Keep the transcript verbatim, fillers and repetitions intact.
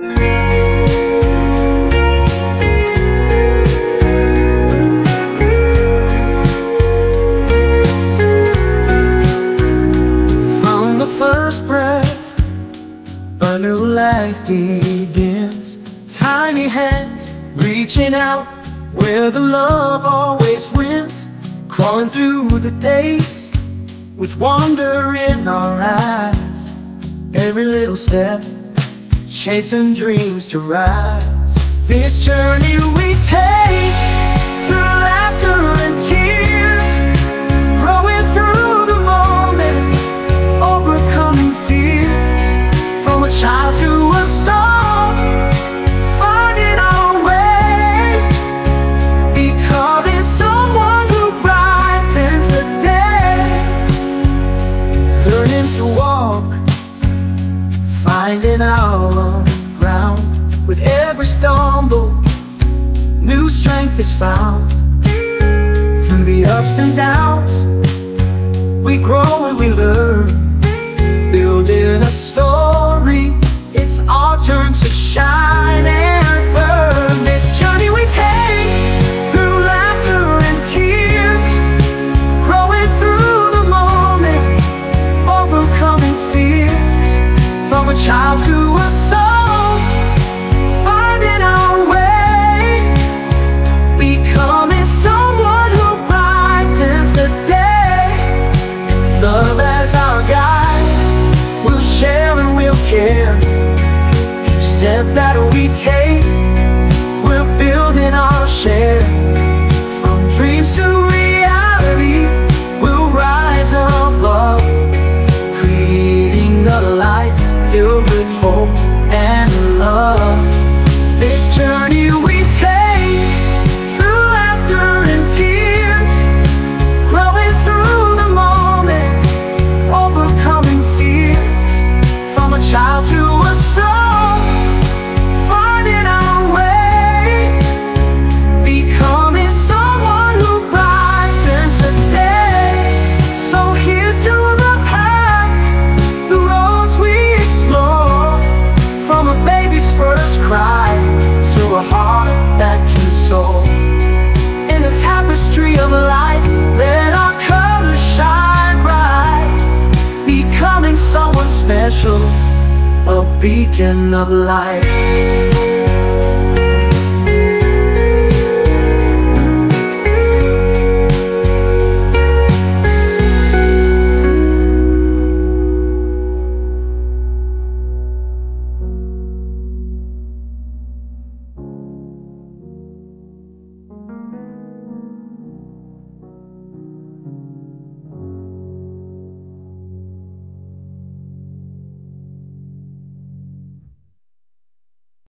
From the first breath, a new life begins. Tiny hands reaching out where the love always wins. Crawling through the days with wonder in our eyes. Every little step, chasing dreams to rise. This journey we take through laughter and tears, growing through the moment, overcoming fears. From a child to a star, finding our way, becoming someone who brightens the day. Learning to walk, finding our ground. With every stumble, new strength is found. Through the ups and downs, we grow and we learn. Building a story, it's our turn to shine and burn. This journey we take through laughter and tears, growing through the moments, overcoming fears. From a child to a soul, step that we take, we're building our share. From dreams to reality, we'll rise above, creating the life filled with hope and love. This journey we take through laughter and tears, growing through the moments, overcoming fears. From a child to a soul, of life, let our colors shine bright. Becoming someone special, a beacon of light.